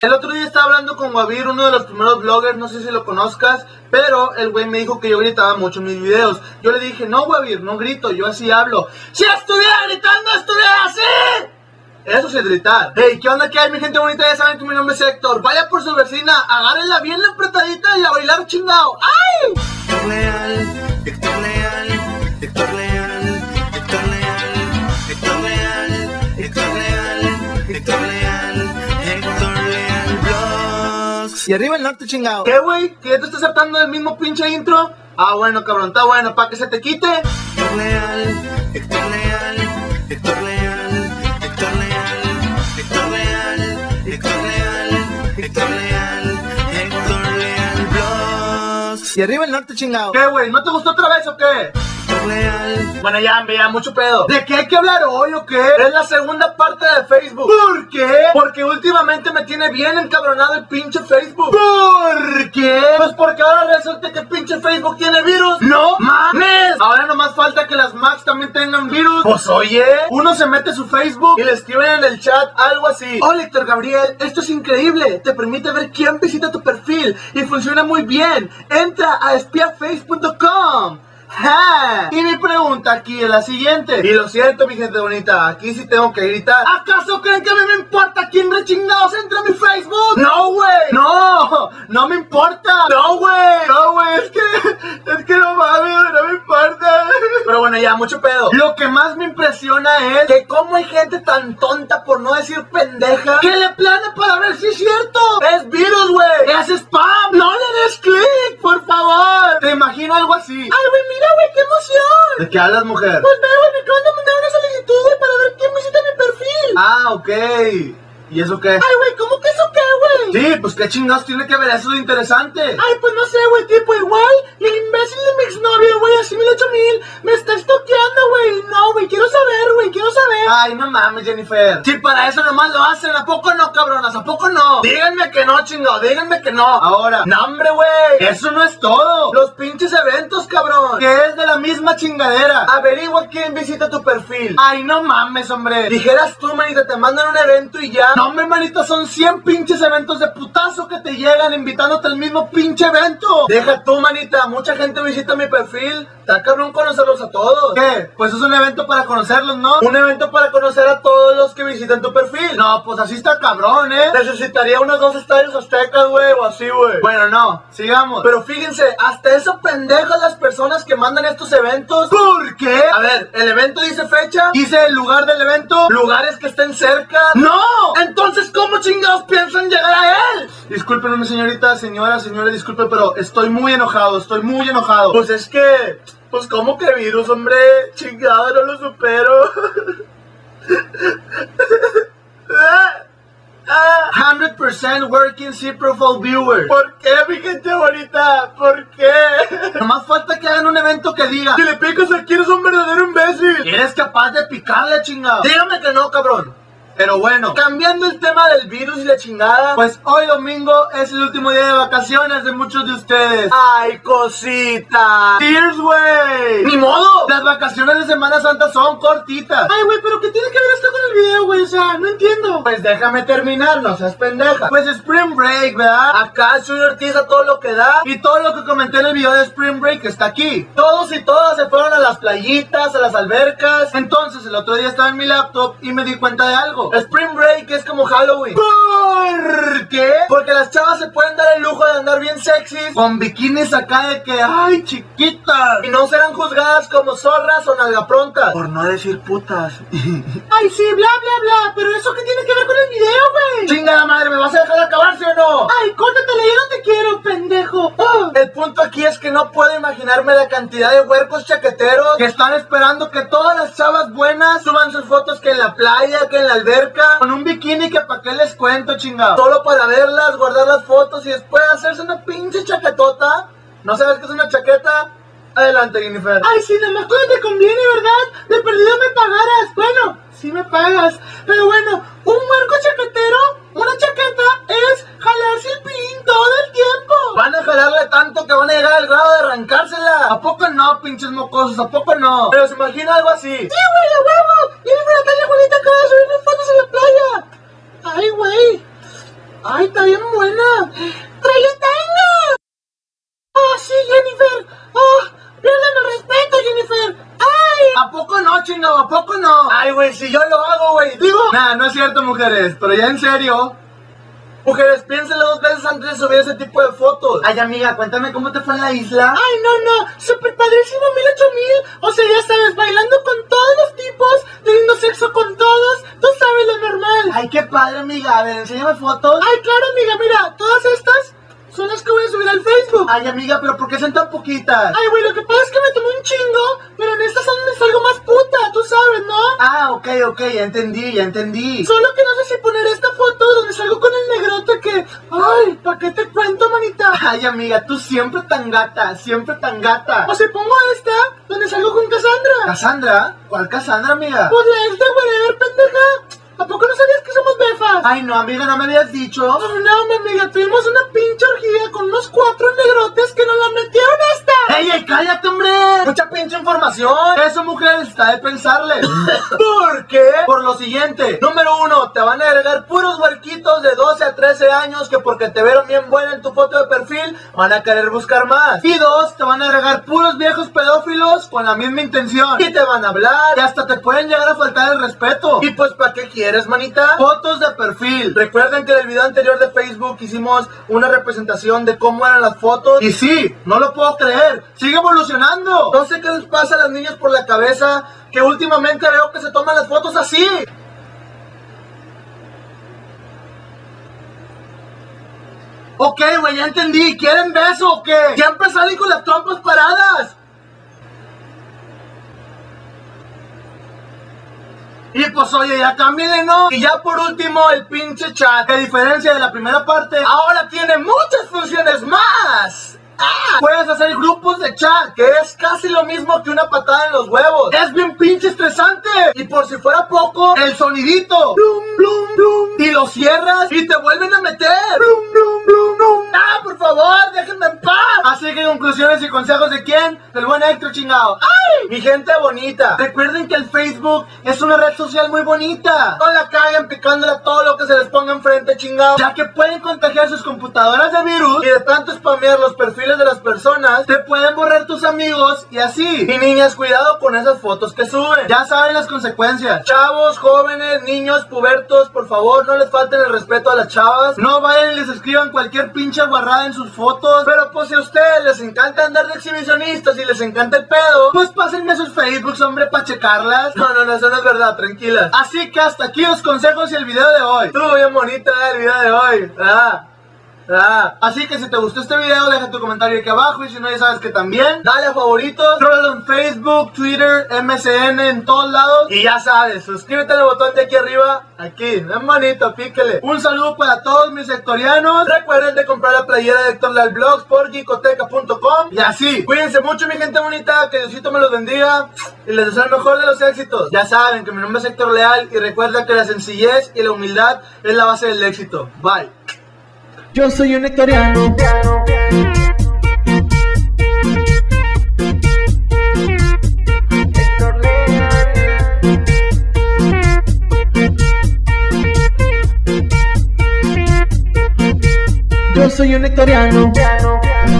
El otro día estaba hablando con Guavir, uno de los primeros bloggers, no sé si lo conozcas, pero el güey me dijo que yo gritaba mucho en mis videos. Yo le dije, no Guavir, no grito, yo así hablo. Si estuviera gritando, estuviera así. Eso sí es gritar. Hey, ¿qué onda? ¿Qué hay, mi gente bonita? Ya saben que mi nombre es Héctor. Vaya por su vecina, agárrenla bien la apretadita y a bailar chingado. ¡Ay! Héctor Leal, Héctor Leal, Héctor Leal, Héctor Leal, Héctor Leal, Héctor Leal, Héctor Leal. Y arriba el norte, chingado. ¿Qué, güey? ¿Que ya te estás saltando el mismo pinche intro? Ah, bueno, cabrón, está bueno, para que se te quite. Héctor Leal, Héctor Leal, Héctor Leal, Héctor Leal, Héctor Leal, Héctor Leal, Héctor Leal, Héctor Leal Vlogs. Y arriba el norte, chingado. ¿Qué, güey? ¿No te gustó otra vez o qué? Bueno, ya, mucho pedo. ¿De qué hay que hablar hoy o qué? Es la segunda parte de Facebook. ¿Por qué? Porque últimamente me tiene bien encabronado el pinche Facebook. ¿Por qué? Pues porque ahora resulta que el pinche Facebook tiene virus. ¡No mames! Ahora nomás falta que las Macs también tengan virus. Pues oye, uno se mete a su Facebook y le escriben en el chat algo así: hola Héctor Gabriel, esto es increíble, te permite ver quién visita tu perfil y funciona muy bien. Entra a espiaface.com. Ja. Y mi pregunta aquí es la siguiente. Y lo siento, mi gente bonita, aquí sí tengo que gritar. ¿Acaso creen que a mí me importa quién rechingados entra a mi Facebook? No, güey. No, no me importa. No, güey. No, güey. Es que no mames, no me importa. Pero bueno, ya, mucho pedo. Lo que más me impresiona es que cómo hay gente tan tonta, por no decir pendeja, que le plana para ver si es cierto. Es virus, güey. Es spam. No le des clic, por favor. Te imagino algo así. Ay, güey, mira, güey, qué emoción. ¿De qué hablas, mujer? Pues veo, güey, me acaban de mandar una solicitud, güey, para ver quién visita mi perfil. Ah, ok. ¿Y eso qué? Ay, güey, ¿cómo que eso qué, güey? Sí, pues qué chingados tiene que ver eso de interesante. Ay, pues no sé, güey, tipo igual. Y el imbécil de mi exnovia, güey, así 18000, me está estoqueando, güey. No, güey, quiero saber, güey, quiero saber. Ay, no mames, Jennifer. Sí, para eso nomás lo hacen, ¿a poco no, cabronas? ¿A poco no? Díganme que no, chingado, díganme que no. Ahora, no, hombre, güey, eso no es todo. Los pinches eventos, cabrón, que es de la misma chingadera. Averigua quién visita tu perfil. Ay, no mames, hombre. Dijeras tú, manita, te mandan un evento y ya. No, hombre, manito, son 100 pinches eventos de putazo que te llegan invitándote al mismo pinche evento. Deja tú, manita, mucha gente visita mi perfil. Está cabrón conocerlos a todos. ¿Qué? Pues es un evento para conocerlos, ¿no? Un evento para conocer a todos los que visitan tu perfil. No, pues así está cabrón, ¿eh? Necesitaría unos 2 estadios aztecas, güey, o así, güey. Bueno, no, sigamos. Pero fíjense, hasta eso pendejas las personas que mandan estos eventos. ¿Por qué? A ver, el evento dice fecha, dice el lugar del evento, lugares que estén cerca. ¡No! Entonces, ¿cómo chingados piensan llegar a él? Discúlpenme, señorita, señora, señores, disculpe, pero estoy muy enojado, estoy muy enojado. Pues es que, pues ¿cómo que virus, hombre? Chingado, no lo supero. 100% working C profile viewers. ¿Por qué, mi gente bonita? ¿Por qué? Nomás falta que hagan un evento que diga: si le picas aquí eres un verdadero imbécil. ¿Eres capaz de picarle, chingado? Dígame que no, cabrón. Pero bueno, cambiando el tema del virus y la chingada, pues hoy domingo es el último día de vacaciones de muchos de ustedes. ¡Ay, cosita! ¡Tears, güey! ¡Ni modo! Las vacaciones de Semana Santa son cortitas. Ay, güey, ¿pero qué tiene que ver esto con el video, güey? O sea, no entiendo. Pues déjame terminar, no seas pendeja. Pues Spring Break, ¿verdad? Acá soy artista, todo lo que da. Y todo lo que comenté en el video de Spring Break está aquí. Todos y todas se fueron a las playitas, a las albercas. Entonces, el otro día estaba en mi laptop y me di cuenta de algo. Spring Break es como Halloween. ¿Por qué? Porque las chavas se pueden dar el lujo de andar bien sexys, con bikinis acá de que, ay, chiquitas, y no serán juzgadas como zorras o nalgaprontas, por no decir putas. Ay, sí, bla, bla, bla. Pero eso que tiene que ver con el video, güey. Chingada madre, ¿me vas a dejar acabarse o no? Ay, córtatele, yo no te quiero, pendejo. Oh. El punto aquí es que no puedo imaginarme la cantidad de huercos chaqueteros que están esperando que todas las chavas buenas suban sus fotos, que en la playa, que en la alberca, con un bikini, que para qué les cuento, chingado. Solo para verlas, guardar las fotos y después hacerse una pinche chaquetota. ¿No sabes qué es una chaqueta? Adelante, Jennifer. Ay, sí, nada más cuando te conviene, ¿verdad? De perdido me pagaras. Bueno, sí me pagas. Pero bueno, un huerco chaquetero, una chaqueta es jalarse el pilín todo el tiempo. Van a jalarle tanto que van a llegar al grado de arrancársela. ¿A poco no, pinches mocosos? ¿A poco no? Pero se imagina algo así. Sí, güey, a huevo. Jennifer Nathasha Juanita acaba de subir unas fotos en la playa. Ay, güey. ¡Ay, está bien buena! ¡Trae tanga! ¡Oh, sí, Jennifer! ¡Oh! ¡Pierdan el respeto, Jennifer! ¡Ay! ¿A poco no, chino? ¿A poco no? ¡Ay, güey! Si yo lo hago, güey. Digo... Nah, no es cierto, mujeres. Pero ya en serio... Mujeres, piénsenlo dos veces antes de subir ese tipo de fotos. Ay, amiga, cuéntame cómo te fue en la isla. Ay, no, no, súper padrísimo, 18,000. O sea, ya sabes, bailando con todos los tipos, teniendo sexo con todos. Tú sabes, lo normal. Ay, qué padre, amiga, a ver, enséñame fotos. Ay, claro, amiga, mira, todas estas son las que voy a subir al Facebook. Ay, amiga, pero ¿por qué son tan poquitas? Ay, güey, lo que pasa es que me tomé un chingo, pero en estas es algo más puta, tú sabes, ¿no? Ah, ok, ya entendí, Solo que no sé si poner esta foto donde salgo con el negrote que... Ay, ¿para qué te cuento, manita? Ay, amiga, tú siempre tan gata, O si pongo esta, donde salgo con Cassandra. ¿Cassandra? ¿Cuál Cassandra, amiga? Pues la esta, whatever, pendeja. ¿A poco no sabías que somos befas? Ay, no, amiga, no me habías dicho. Oh, no, mi amiga, tuvimos una pinche orgía con unos 4 negrotes que nos la metieron hasta... ¡Ey, ey, cállate, hombre! Mucha pinche información. Eso, mujeres, está de pensarle. ¿Por qué? Por lo siguiente. Número 1, te van a agregar puros huerquitos de 12 a 13 años que porque te vieron bien buena en tu foto de perfil, van a querer buscar más. Y 2, te van a agregar puros viejos pedófilos con la misma intención. Y te van a hablar y hasta te pueden llegar a faltar el respeto. Y pues, ¿para qué quieres? ¿Eres, manita? Fotos de perfil. Recuerden que en el video anterior de Facebook hicimos una representación de cómo eran las fotos. Y sí, no lo puedo creer, sigue evolucionando. No sé qué les pasa a las niñas por la cabeza, que últimamente veo que se toman las fotos así. Ok, güey, ya entendí. ¿Quieren beso o qué? Siempre salen con las trompas paradas. Y pues oye, ya cambien, ¿no? Y ya por último, el pinche chat, que a diferencia de la primera parte, ahora tiene muchas funciones más. Puedes hacer grupos de chat, que es casi lo mismo que una patada en los huevos. Es bien pinche estresante. Y por si fuera poco, el sonidito blum, blum, blum. Y lo cierras y te vuelven a meter blum, blum, blum, blum. Ah, por favor, déjenme en paz. Así que conclusiones y consejos de quién, del buen Héctor, chingado. ¡Ay! Mi gente bonita, recuerden que el Facebook es una red social muy bonita. No la caguen picándola todo lo que se les ponga enfrente, chingado, ya que pueden contagiar sus computadoras de virus. Y de tanto spamear los perfiles de las personas, te pueden borrar tus amigos y así. Y niñas, cuidado con esas fotos que suben, ya saben las consecuencias. Chavos, jóvenes, niños, pubertos, por favor, no les falten el respeto a las chavas. No vayan y les escriban cualquier pinche guarrada en sus fotos. Pero pues si a ustedes les encanta andar de exhibicionistas y les encanta el pedo, pues pásenme sus Facebooks, hombre, para checarlas. No, eso no es verdad, tranquilas. Así que hasta aquí los consejos y el video de hoy. Estuvo bien bonito el video de hoy. Así que si te gustó este video, deja tu comentario aquí abajo. Y si no, ya sabes que también dale a favoritos, tróllalo en Facebook, Twitter, MSN, en todos lados. Y ya sabes, suscríbete al botón de aquí arriba. Aquí, bien bonito, píquele. Un saludo para todos mis sectorianos. Recuerden de comprar la playera de Héctor Leal Blogs por geekoteca.com. Y así, cuídense mucho, mi gente bonita. Que Diosito me los bendiga y les deseo el mejor de los éxitos. Ya saben que mi nombre es Héctor Leal. Y recuerda que la sencillez y la humildad es la base del éxito. Bye. Yo soy un héctoriano. Yo soy un héctoriano.